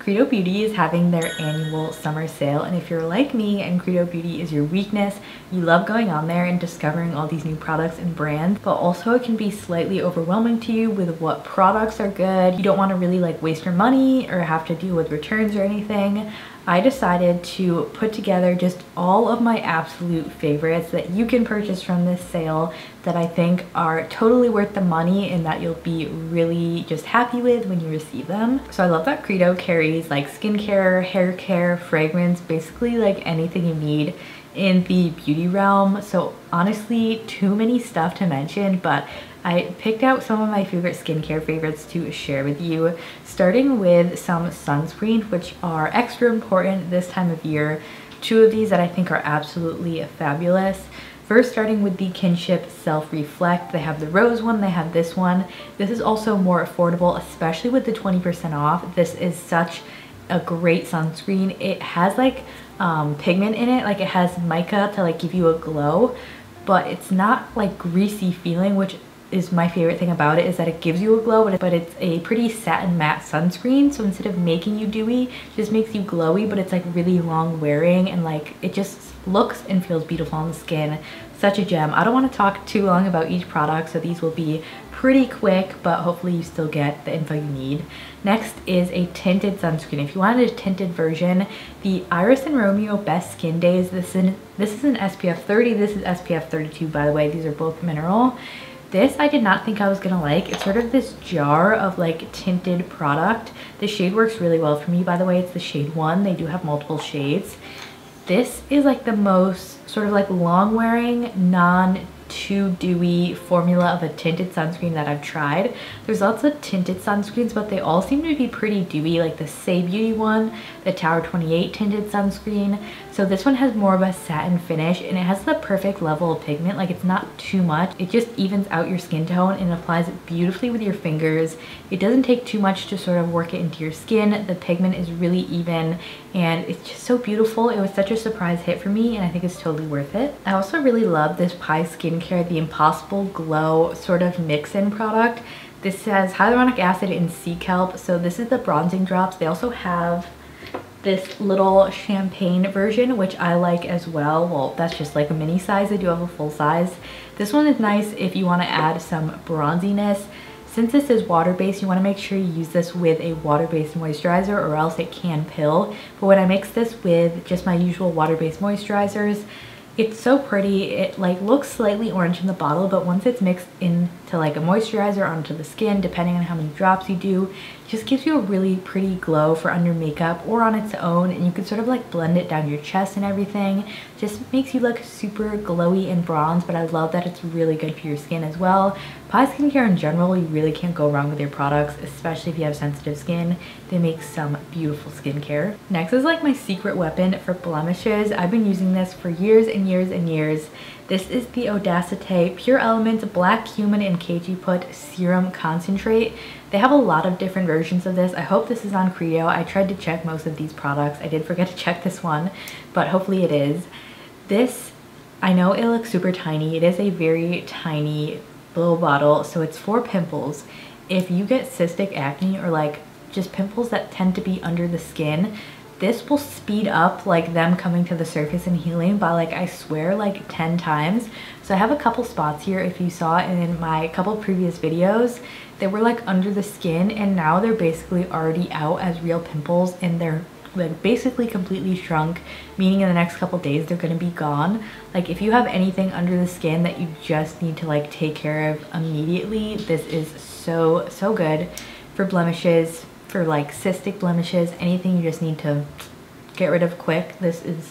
Credo Beauty is having their annual summer sale, and if you're like me and Credo Beauty is your weakness, you love going on there and discovering all these new products and brands, but also it can be slightly overwhelming to you with what products are good. You don't want to really like waste your money or have to deal with returns or anything. I decided to put together just all of my absolute favorites that you can purchase from this sale that I think are totally worth the money and that you'll be really just happy with when you receive them. So I love that Credo carries like skincare, hair care, fragrance, basically like anything you need in the beauty realm. So honestly, too many stuff to mention, but I picked out some of my favorite skincare favorites to share with you, starting with some sunscreen, which are extra important this time of year. Two of these that I think are absolutely fabulous. First, starting with the Kinship Self Reflect. They have the rose one, they have this one. This is also more affordable, especially with the 20% off. This is such a great sunscreen. It has like pigment in it, like it has mica to like give you a glow, but it's not like greasy feeling, which is my favorite thing about it, is that it gives you a glow, but it's a pretty satin matte sunscreen, so instead of making you dewy, it just makes you glowy, but it's like really long wearing and like it just looks and feels beautiful on the skin. Such a gem. I don't want to talk too long about each product, so these will be pretty quick, but hopefully you still get the info you need. Next is a tinted sunscreen. If you wanted a tinted version, the Iris and Romeo Best Skin Days. This is an SPF 30. This is SPF 32, by the way. These are both mineral. This I did not think I was gonna like. It's sort of this jar of like tinted product. The shade works really well for me, by the way. It's the shade 1. They do have multiple shades. This is like the most sort of like long wearing, non too dewy formula of a tinted sunscreen that I've tried. There's lots of tinted sunscreens, but they all seem to be pretty dewy, like the Saie Beauty one, the Tower 28 tinted sunscreen. So this one has more of a satin finish and it has the perfect level of pigment. Like it's not too much. It just evens out your skin tone and applies it beautifully with your fingers. It doesn't take too much to sort of work it into your skin. The pigment is really even and it's just so beautiful. It was such a surprise hit for me and I think it's totally worth it. I also really love this Pai Skincare, the Impossible Glow sort of mix-in product. This has hyaluronic acid and sea kelp. So this is the bronzing drops. They also have this little champagne version, which I like as well. Well, that's just like a mini size. I do have a full size. This one is nice if you want to add some bronziness. Since this is water-based, you want to make sure you use this with a water-based moisturizer or else it can pill. But when I mix this with just my usual water-based moisturizers, it's so pretty. It like looks slightly orange in the bottle, but once it's mixed into like a moisturizer onto the skin, depending on how many drops you do, it just gives you a really pretty glow for under makeup or on its own, and you can sort of like blend it down your chest and everything. Just makes you look super glowy and bronze, but I love that it's really good for your skin as well. Pai Skincare in general, you really can't go wrong with their products, especially if you have sensitive skin. They make some beautiful skincare. Next is like my secret weapon for blemishes. I've been using this for years and years and years. This is the Odacité Pure Elements Black Cumin and Kg Put Serum Concentrate. They have a lot of different versions of this. I hope this is on Credo. I tried to check most of these products. I did forget to check this one, but hopefully it is. This, I know it looks super tiny. It is a very tiny little bottle, so it's for pimples. If you get cystic acne or like just pimples that tend to be under the skin, this will speed up like them coming to the surface and healing by like, I swear, like 10 times. So I have a couple spots here. If you saw in my couple previous videos, they were like under the skin and now they're basically already out as real pimples and they're like basically completely shrunk, meaning in the next couple days they're gonna be gone. Like if you have anything under the skin that you just need to like take care of immediately, this is so good for blemishes, for like cystic blemishes, anything you just need to get rid of quick. This is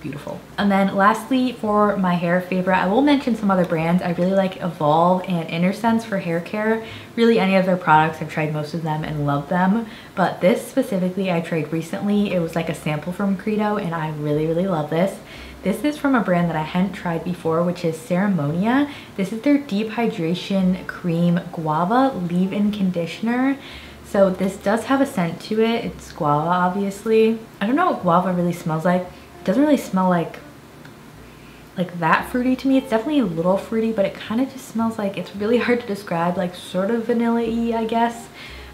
beautiful. And then lastly, for my hair favorite, I will mention some other brands. I really like Evolve and InnerSense for hair care. Really any of their products, I've tried most of them and love them, but this specifically I tried recently. It was like a sample from Credo and I really love this. This is from a brand that I hadn't tried before, which is Ceremonia. This is their Deep Hydration Cream Guava Leave-In Conditioner. So this does have a scent to it. It's guava, obviously. I don't know what guava really smells like. Doesn't really smell like that fruity to me. It's definitely a little fruity, but it kind of just smells like, it's really hard to describe, like sort of vanilla-y, I guess.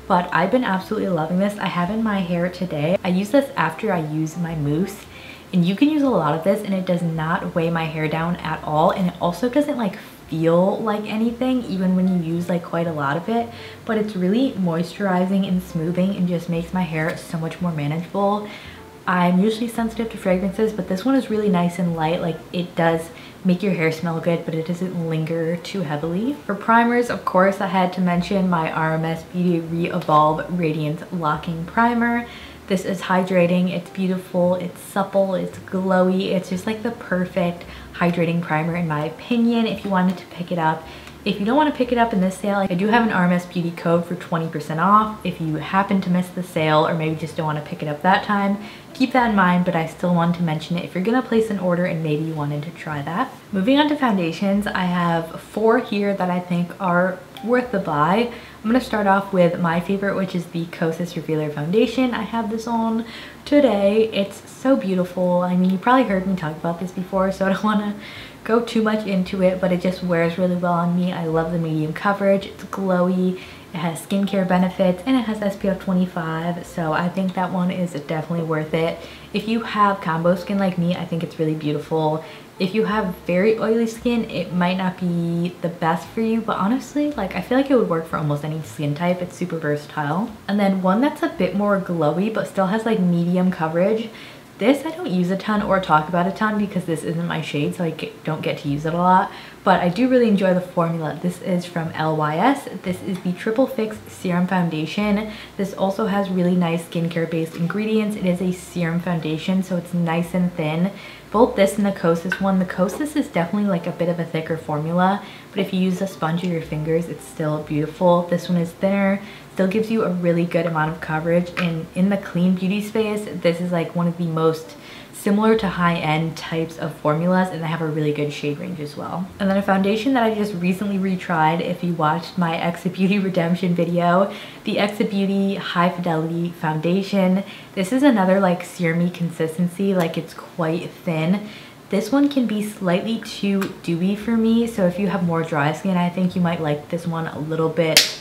but I've been absolutely loving this. I have in my hair today. I use this after I use my mousse, and you can use a lot of this and it does not weigh my hair down at all, and it also doesn't like feel like anything even when you use like quite a lot of it, but it's really moisturizing and smoothing and just makes my hair so much more manageable. I'm usually sensitive to fragrances, but this one is really nice and light. Like, it does make your hair smell good, but it doesn't linger too heavily. For primers, of course, I had to mention my RMS Beauty Re-Evolve Radiance Locking Primer. This is hydrating, it's beautiful, it's supple, it's glowy. It's just like the perfect hydrating primer in my opinion if you wanted to pick it up. If you don't want to pick it up in this sale, I do have an RMS Beauty code for 20% off. If you happen to miss the sale or maybe just don't want to pick it up that time, keep that in mind, but I still wanted to mention it if you're going to place an order and maybe you wanted to try that. Moving on to foundations, I have 4 here that I think are worth the buy. I'm going to start off with my favorite, which is the Kosas Revealer Foundation. I have this on today. It's so beautiful. I mean, you probably heard me talk about this before, so I don't want to go too much into it, but it just wears really well on me. I love the medium coverage, it's glowy, it has skincare benefits, and it has SPF 25, so I think that one is definitely worth it. If you have combo skin like me, I think it's really beautiful. If you have very oily skin, it might not be the best for you, but honestly, like, I feel like it would work for almost any skin type. It's super versatile. And then one that's a bit more glowy but still has like medium coverage. This I don't use a ton or talk about a ton because this isn't my shade, so I don't get to use it a lot, but I do really enjoy the formula. This is from LYS. This is the Triple Fix Serum Foundation. This also has really nice skincare based ingredients. It is a serum foundation, so it's nice and thin. Both this and the Kosas one. The Kosas is definitely like a bit of a thicker formula, but if you use a sponge or your fingers, it's still beautiful. This one is thinner, still gives you a really good amount of coverage. And in the clean beauty space, this is like one of the most similar to high-end types of formulas, and they have a really good shade range as well. And then a foundation that I just recently retried, if you watched my Exa Beauty redemption video, the Exa Beauty High Fidelity Foundation. This is another like serum-y consistency, like it's quite thin. This one can be slightly too dewy for me, so if you have more dry skin, I think you might like this one a little bit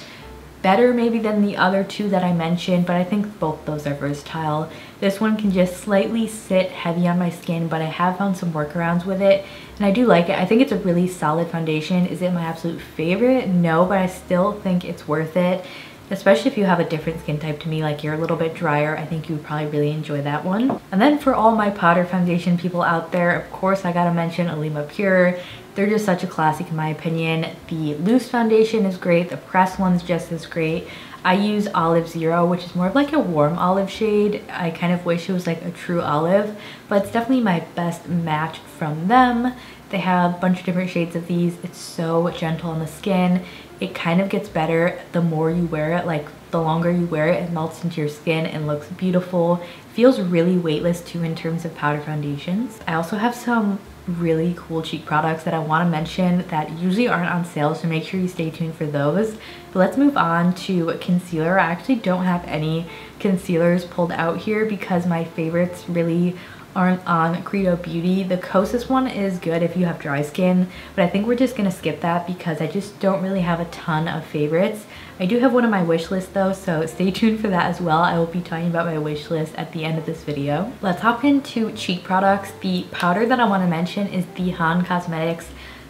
better maybe than the other two that I mentioned, but I think both those are versatile. This one can just slightly sit heavy on my skin, but I have found some workarounds with it and I do like it. I think it's a really solid foundation. Is it my absolute favorite? No, but I still think it's worth it, especially if you have a different skin type to me, like you're a little bit drier. I think you would probably really enjoy that one. And then for all my powder foundation people out there, of course I gotta mention Alima Pure. They're just such a classic in my opinion. The loose foundation is great, the pressed one's just as great. I use Olive Zero, which is more of like a warm olive shade. I kind of wish it was like a true olive, but it's definitely my best match from them. They have a bunch of different shades of these. It's so gentle on the skin. It kind of gets better the more you wear it, like the longer you wear it, it melts into your skin and looks beautiful. Feels really weightless too in terms of powder foundations. I also have some really cool cheek products that I want to mention that usually aren't on sale, so make sure you stay tuned for those. But let's move on to concealer. I actually don't have any concealers pulled out here because my favorites really aren't on Credo Beauty. The Kosas one is good if you have dry skin, but I think we're just gonna skip that because I just don't really have a ton of favorites. I do have one on my wish list though, so stay tuned for that as well. I will be talking about my wish list at the end of this video. Let's hop into cheek products. The powder that I want to mention is the Han Cosmetics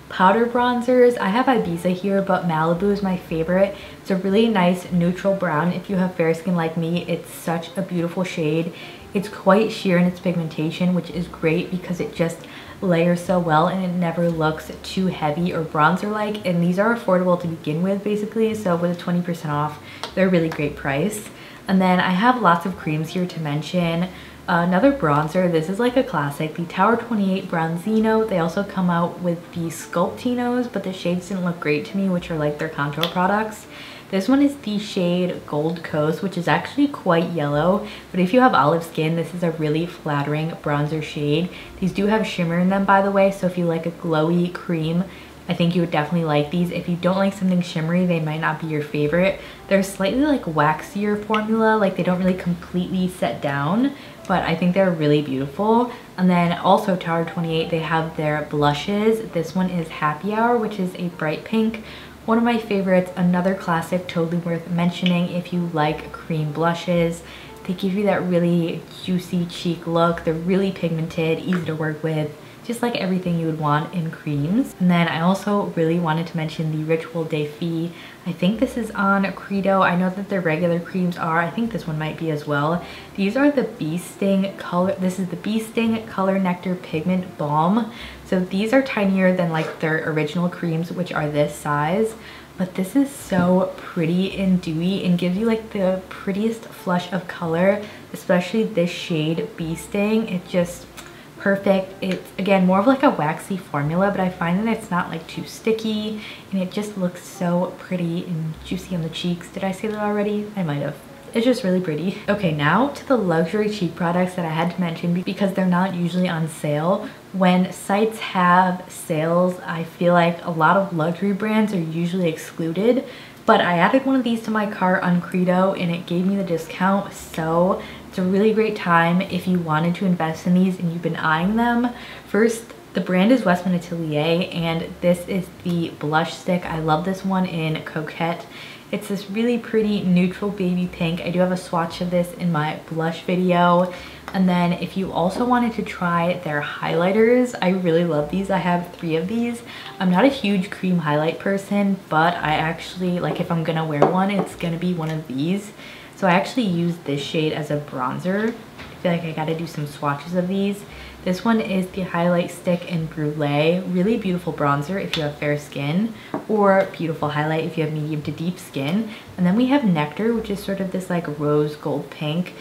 powder bronzers. I have Ibiza here, but Malibu is my favorite. It's a really nice neutral brown. If you have fair skin like me, it's such a beautiful shade. It's quite sheer in its pigmentation, which is great because it just layers so well and it never looks too heavy or bronzer like, and these are affordable to begin with basically, so with a 20% off they're a really great price. And then I have lots of creams here to mention. Another bronzer, this is like a classic, the Tower 28 Bronzino. They also come out with the Sculptinos, but the shades didn't look great to me, which are like their contour products. This one is the shade Gold Coast, which is actually quite yellow, but if you have olive skin, this is a really flattering bronzer shade. These do have shimmer in them, by the way, so if you like a glowy cream, I think you would definitely like these. If you don't like something shimmery, they might not be your favorite. They're slightly like waxier formula, like they don't really completely set down, but I think they're really beautiful. And then also Tower 28, they have their blushes. This one is Happy Hour, which is a bright pink One of my favorites, another classic, totally worth mentioning if you like cream blushes. They give you that really juicy cheek look. They're really pigmented, easy to work with, just like everything you would want in creams. And then I also really wanted to mention the Rituel De Fille. I think this is on Credo. I know that their regular creams are. I think this one might be as well. These are the Bee Sting color. This is the Bee Sting Color Nectar Pigment Balm. So these are tinier than like their original creams, which are this size. But this is so pretty and dewy and gives you like the prettiest flush of color, especially this shade Bee Sting. It just perfect. It's again more of like a waxy formula, but I find that it's not like too sticky and it just looks so pretty and juicy on the cheeks. Did I say that already? I might have. It's just really pretty. Okay, now to the luxury cheek products that I had to mention because they're not usually on sale. When sites have sales, I feel like a lot of luxury brands are usually excluded, but I added one of these to my cart on Credo and it gave me the discount, so it's a really great time if you wanted to invest in these and you've been eyeing them. First, the brand is Westman Atelier and this is the blush stick. I love this one in Coquette. It's this really pretty neutral baby pink. I do have a swatch of this in my blush video. And then if you also wanted to try their highlighters, I really love these. I have 3 of these. I'm not a huge cream highlight person, but I actually, like if I'm gonna wear one, it's gonna be one of these. So I actually use this shade as a bronzer. I feel like I gotta do some swatches of these. This one is the Highlight Stick in Brulee. Really beautiful bronzer if you have fair skin, or beautiful highlight if you have medium to deep skin. And then we have Nectar, which is sort of this like rose gold pink.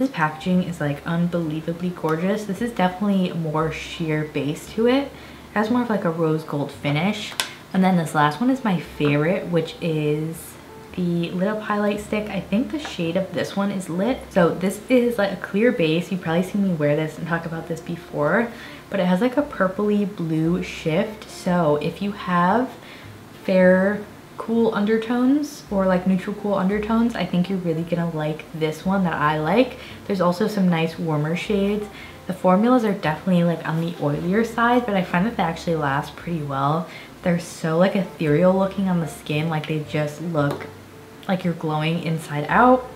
This packaging is like unbelievably gorgeous. This is definitely more sheer base to it. It has more of like a rose gold finish. And then this last one is my favorite, which is the Lit Up Highlight Stick. I think the shade of this one is Lit. So this is like a clear base. You've probably seen me wear this and talk about this before, but it has like a purpley blue shift. So if you have fair cool undertones or like neutral cool undertones, I think you're really gonna like this one that I like. There's also some nice warmer shades. The formulas are definitely like on the oilier side, but I find that they actually last pretty well. They're so like ethereal looking on the skin, like they just look like you're glowing inside out.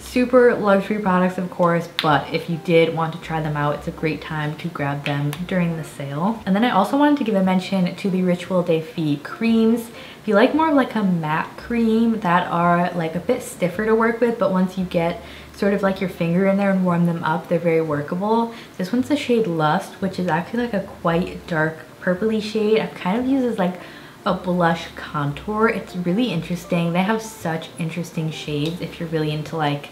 Super luxury products, of course, but if you did want to try them out, it's a great time to grab them during the sale. And then I also wanted to give a mention to the Rituel De Fille creams. If you like more of like a matte cream that are like a bit stiffer to work with, but once you get sort of like your finger in there and warm them up, they're very workable. This one's the shade Lust, which is actually like a quite dark purpley shade. I've kind of used as like a blush contour. It's really interesting. They have such interesting shades if you're really into like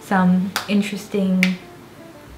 some interesting,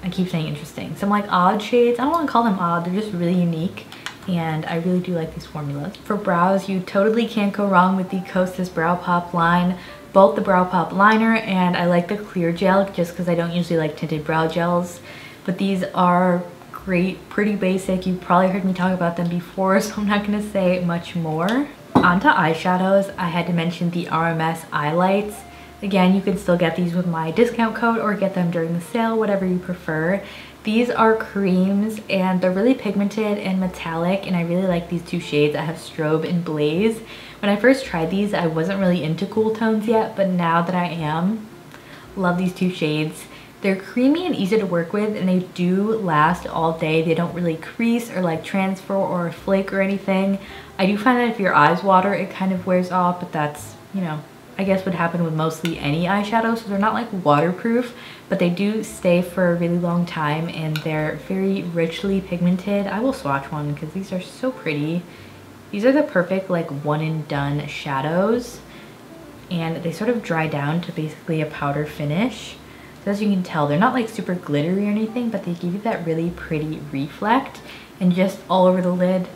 I keep saying interesting, some like odd shades. I don't want to call them odd, they're just really unique and I really do like these formulas. For brows, you totally can't go wrong with the Kosas Brow Pop line, both the Brow Pop liner and I like the clear gel just because I don't usually like tinted brow gels, but these are great, pretty basic. You've probably heard me talk about them before, so I'm not gonna say much more. Onto eyeshadows, I had to mention the RMS Eye Lights. Again, you can still get these with my discount code or get them during the sale, whatever you prefer. These are creams and they're really pigmented and metallic and I really like these 2 shades. I have Strobe and Blaze. When I first tried these, I wasn't really into cool tones yet, but now that I am, love these 2 shades. They're creamy and easy to work with and they do last all day. They don't really crease or like transfer or flake or anything. I do find that if your eyes water, it kind of wears off, but that's, you know, I guess would happen with mostly any eyeshadow. So they're not like waterproof, but they do stay for a really long time and they're very richly pigmented. I will swatch one because these are so pretty. These are the perfect like one and done shadows and they sort of dry down to basically a powder finish. So as you can tell, they're not like super glittery or anything, but they give you that really pretty reflect and just all over the lid.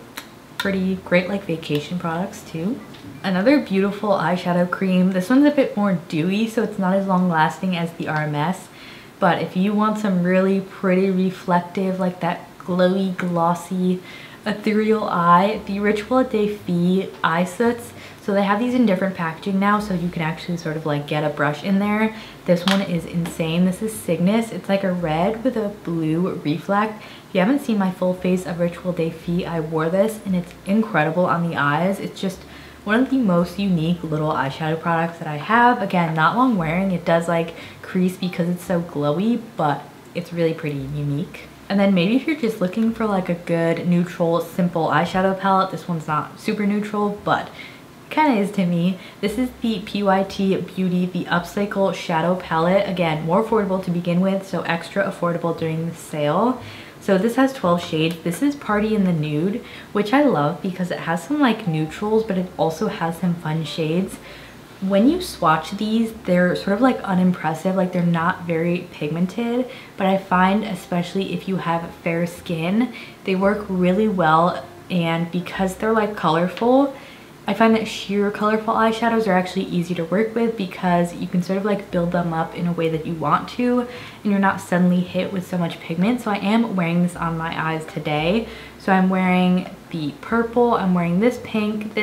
Pretty great like vacation products too. Another beautiful eyeshadow cream. This one's a bit more dewy, so it's not as long lasting as the RMS, but if you want some really pretty reflective, like that glowy, glossy, ethereal eye, the Rituel De Fille Eye Soots. So they have these in different packaging now, so you can actually sort of like get a brush in there. This one is insane. This is Cygnus. It's like a red with a blue reflect. If you haven't seen my full face of Rituel De Fille, I wore this and it's incredible on the eyes. It's just one of the most unique little eyeshadow products that I have. Again, not long wearing. It does like crease because it's so glowy, but it's really pretty unique. And then maybe if you're just looking for like a good neutral simple eyeshadow palette, this one's not super neutral, but kind of is to me. This is the PYT Beauty, the Upcycle Shadow Palette. Again, more affordable to begin with, so extra affordable during the sale. So this has 12 shades. This is Party in the Nude, which I love because it has some like neutrals, but it also has some fun shades. When you swatch these, they're sort of like unimpressive, like they're not very pigmented, but I find, especially if you have fair skin, they work really well. And because they're like colorful, I find that sheer colorful eyeshadows are actually easy to work with because you can sort of like build them up in a way that you want to, and you're not suddenly hit with so much pigment. So I am wearing this on my eyes today. So I'm wearing the purple, I'm wearing this pink,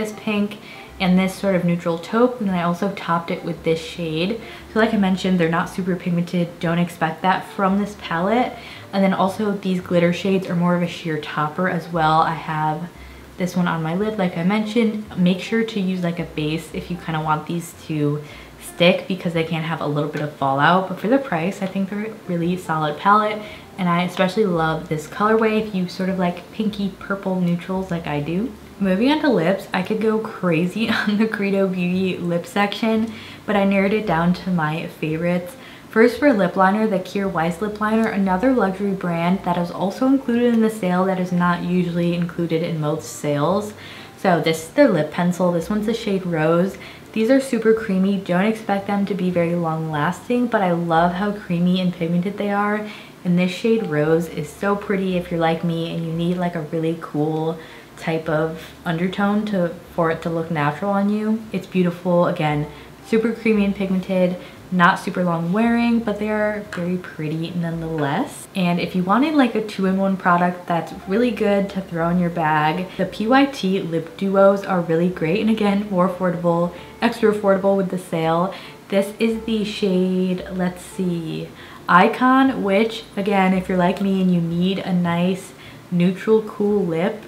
and this sort of neutral taupe, and then I also topped it with this shade. So like I mentioned, they're not super pigmented, don't expect that from this palette. And then also these glitter shades are more of a sheer topper as well. I have this one on my lid like I mentioned. Make sure to use like a base if you kind of want these to stick because they can have a little bit of fallout, but for the price I think they're a really solid palette, and I especially love this colorway if you sort of like pinky purple neutrals like I do. Moving on to lips, I could go crazy on the Credo Beauty lip section, but I narrowed it down to my favorites. First, for lip liner, the Kjaer Weis lip liner, another luxury brand that is also included in the sale that is not usually included in most sales. So this is their lip pencil. This one's the shade Rose. These are super creamy. Don't expect them to be very long lasting, but I love how creamy and pigmented they are. And this shade Rose is so pretty if you're like me and you need like a really cool type of undertone for it to look natural on you. It's beautiful. Again, super creamy and pigmented, not super long wearing, but they are very pretty nonetheless. And if you wanted like a two-in-one product that's really good to throw in your bag, the PYT lip duos are really great, and again, more affordable, extra affordable with the sale. This is the shade, let's see, Icon, which again, if you're like me and you need a nice neutral cool lip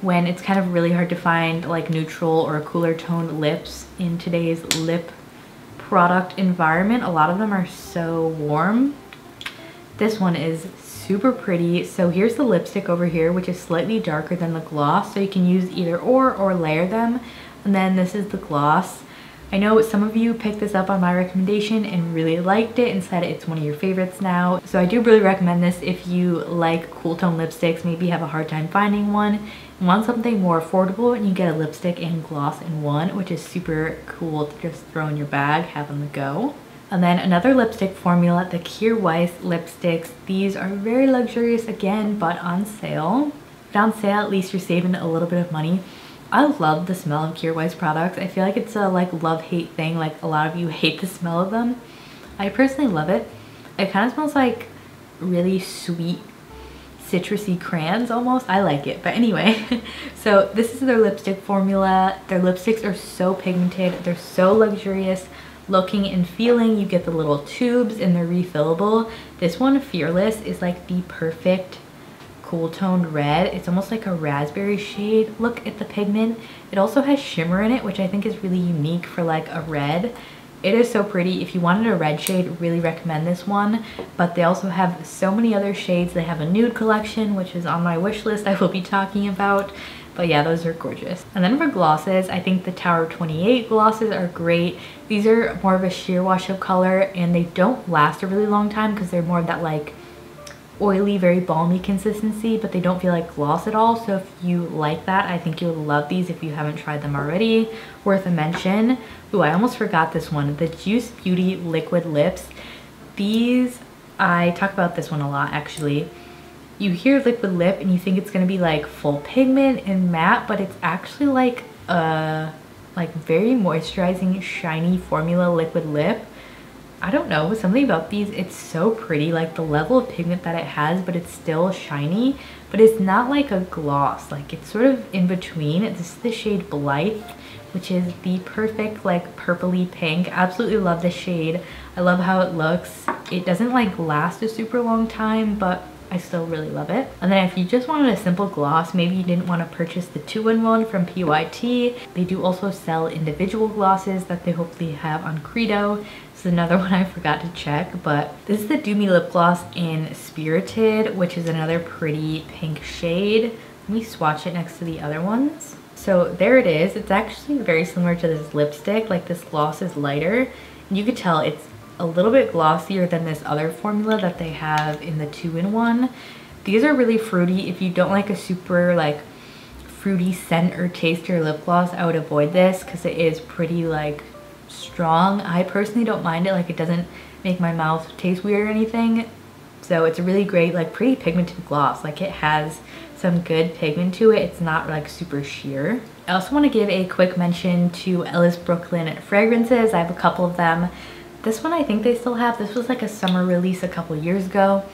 when it's kind of really hard to find like neutral or cooler toned lips in today's lip product environment, a lot of them are so warm. This one is super pretty. So here's the lipstick over here, which is slightly darker than the gloss, so you can use either or layer them. And then this is the gloss. I know some of you picked this up on my recommendation and really liked it and said it's one of your favorites now. So I do really recommend this if you like cool tone lipsticks, maybe have a hard time finding one, and want something more affordable, and you get a lipstick and gloss in one, which is super cool to just throw in your bag, have on the go. And then another lipstick formula, the Kjaer Weis lipsticks. These are very luxurious again, but on sale. But on sale, at least you're saving a little bit of money. I love the smell of Kjaer Weis products. I feel like it's a like love-hate thing, like a lot of you hate the smell of them. I personally love it. It kind of smells like really sweet citrusy crayons almost. I like it, but anyway. So this is their lipstick formula. Their lipsticks are so pigmented. They're so luxurious looking and feeling. You get the little tubes and they're refillable. This one, Fearless, is like the perfect cool toned red. It's almost like a raspberry shade. Look at the pigment. It also has shimmer in it, which I think is really unique for like a red. It is so pretty. If you wanted a red shade, really recommend this one, but they also have so many other shades. They have a nude collection, which is on my wish list I will be talking about, but yeah, those are gorgeous. And then for glosses, I think the Tower 28 glosses are great. These are more of a sheer wash of color, and they don't last a really long time because they're more of that like oily, very balmy consistency, but they don't feel like gloss at all. So if you like that, I think you'll love these if you haven't tried them already. Worth a mention. Ooh, I almost forgot this one, the Juice Beauty liquid lips. These, I talk about this one a lot actually. You hear liquid lip and you think it's gonna be like full pigment and matte, but it's actually like a very moisturizing, shiny formula liquid lip. I don't know, something about these, it's so pretty, like the level of pigment that it has, but it's still shiny, but it's not like a gloss, like it's sort of in between. This is the shade Blythe, which is the perfect like purpley pink. Absolutely love this shade. I love how it looks. It doesn't like last a super long time, but I still really love it. And then if you just wanted a simple gloss, maybe you didn't want to purchase the 2-in-1 from PYT, they do also sell individual glosses that they hopefully have on Credo. This is another one I forgot to check, but this is the Doomy lip gloss in Spirited, which is another pretty pink shade. Let me swatch it next to the other ones. So there it is. It's actually very similar to this lipstick. Like, this gloss is lighter. You could tell it's a little bit glossier than this other formula that they have in the 2-in-1. These are really fruity. If you don't like a super like fruity scent or taste to your lip gloss, I would avoid this because it is pretty like strong. I personally don't mind it. Like, it doesn't make my mouth taste weird or anything. So it's a really great, like, pretty pigmented gloss. Like, it has some good pigment to it. It's not like super sheer. I also want to give a quick mention to Ellis Brooklyn fragrances. I have a couple of them. This one I think they still have. This was like a summer release a couple years ago.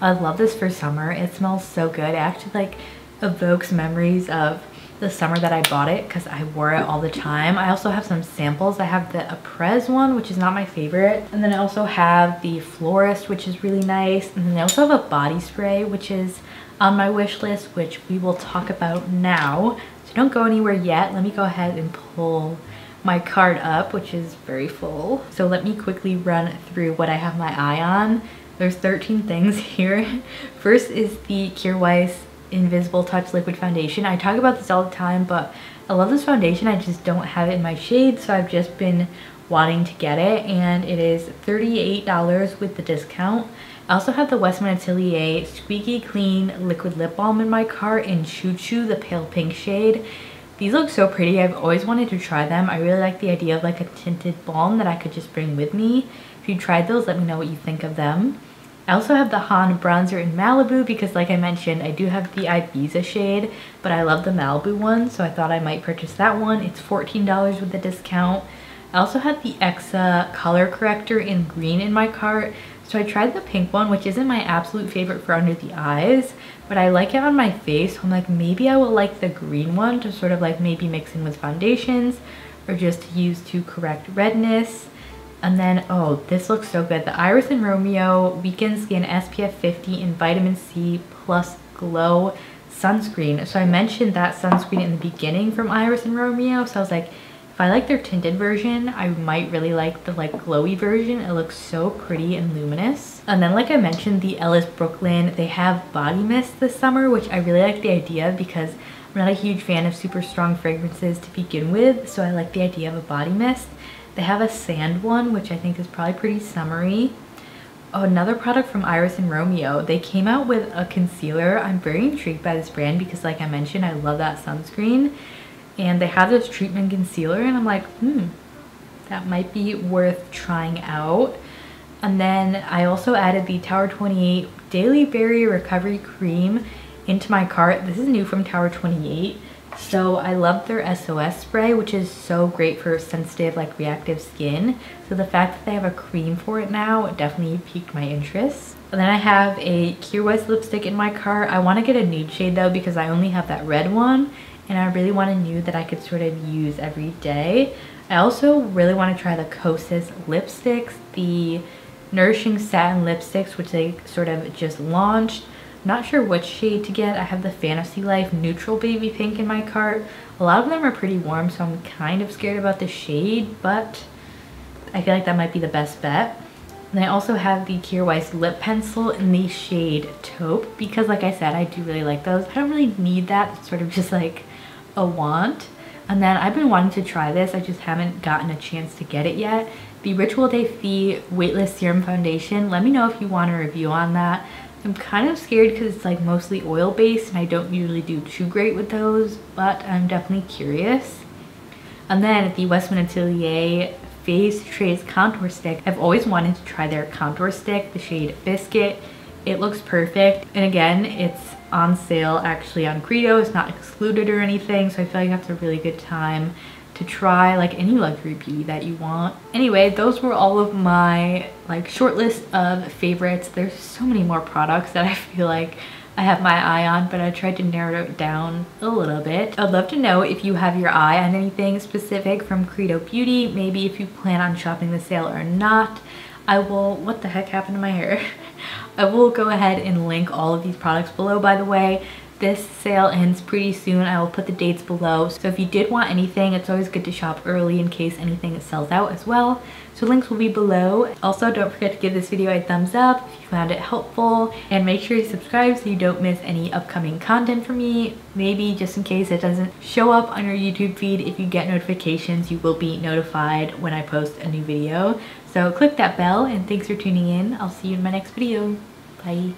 I love this for summer. It smells so good. It actually like evokes memories of the summer that I bought it because I wore it all the time. I also have some samples. I have the Aprez one, which is not my favorite. And then I also have the Florist, which is really nice. And then I also have a body spray, which is on my wish list, which we will talk about now. So don't go anywhere yet. Let me go ahead and pull my card up, which is very full. So let me quickly run through what I have my eye on. There's 13 things here. First is the Kjaer Weis Invisible Touch Liquid Foundation. I talk about this all the time, but I love this foundation. I just don't have it in my shade, so I've just been wanting to get it, and it is $38 with the discount. I also have the Westman Atelier Squeaky Clean Liquid Lip Balm in my cart in Choo Choo, the pale pink shade. These look so pretty. I've always wanted to try them. I really like the idea of like a tinted balm that I could just bring with me. If you tried those, let me know what you think of them. I also have the Han bronzer in Malibu because, like I mentioned, I do have the Ibiza shade, but I love the Malibu one, so I thought I might purchase that one. It's $14 with the discount. I also had the Exa color corrector in green in my cart. So I tried the pink one, which isn't my absolute favorite for under the eyes, but I like it on my face. So I'm like, maybe I will like the green one to sort of like maybe mix in with foundations or just to use to correct redness. And then, oh, this looks so good. The Iris and Romeo Weekend Skin SPF 50 in Vitamin C Plus Glow Sunscreen. So I mentioned that sunscreen in the beginning from Iris and Romeo. So I was like, if I like their tinted version, I might really like the like glowy version. It looks so pretty and luminous. And then, like I mentioned, the Ellis Brooklyn, they have body mist this summer, which I really like the idea of because I'm not a huge fan of super strong fragrances to begin with. So I like the idea of a body mist. They have a sand one, which I think is probably pretty summery. Oh, another product from Iris and Romeo. They came out with a concealer. I'm very intrigued by this brand because, like I mentioned, I love that sunscreen. And they have this treatment concealer, and I'm like, that might be worth trying out. And then I also added the Tower 28 Daily Barrier Recovery Cream into my cart. This is new from Tower 28. So I love their SOS spray, which is so great for sensitive, like reactive skin. So the fact that they have a cream for it now, it definitely piqued my interest. And then I have a Kjaer Weis lipstick in my cart. I want to get a nude shade though, because I only have that red one. And I really want a nude that I could sort of use every day. I also really want to try the Kosas lipsticks, the Nourishing Satin lipsticks, which they sort of just launched. Not sure which shade to get. I have the Fantasy Life Neutral Baby Pink in my cart. A lot of them are pretty warm, so I'm kind of scared about the shade, but I feel like that might be the best bet. And I also have the Kjaer Weis lip pencil in the shade Taupe because, like I said, I do really like those. I don't really need that. It's sort of just like a want. And then I've been wanting to try this. I just haven't gotten a chance to get it yet. The Ritual De Fille Weightless Serum Foundation. Let me know if you want a review on that. I'm kind of scared because it's like mostly oil based and I don't usually do too great with those, but I'm definitely curious. And then the Westman Atelier Face Trace Contour Stick. I've always wanted to try their contour stick, the shade Biscuit. It looks perfect. And again, it's on sale actually on Credo. It's not excluded or anything, so I feel like that's a really good time to try like any luxury beauty that you want. Anyway, those were all of my like short list of favorites. There's so many more products that I feel like I have my eye on, but I tried to narrow it down a little bit. I'd love to know if you have your eye on anything specific from Credo Beauty, maybe if you plan on shopping the sale or not. What the heck happened to my hair? I will go ahead and link all of these products below. By the way, this sale ends pretty soon. I will put the dates below. So if you did want anything, it's always good to shop early in case anything sells out as well. So links will be below. Also, don't forget to give this video a thumbs up if you found it helpful, and make sure you subscribe so you don't miss any upcoming content from me. Maybe just in case it doesn't show up on your YouTube feed, if you get notifications, you will be notified when I post a new video. So click that bell, and thanks for tuning in. I'll see you in my next video. Bye.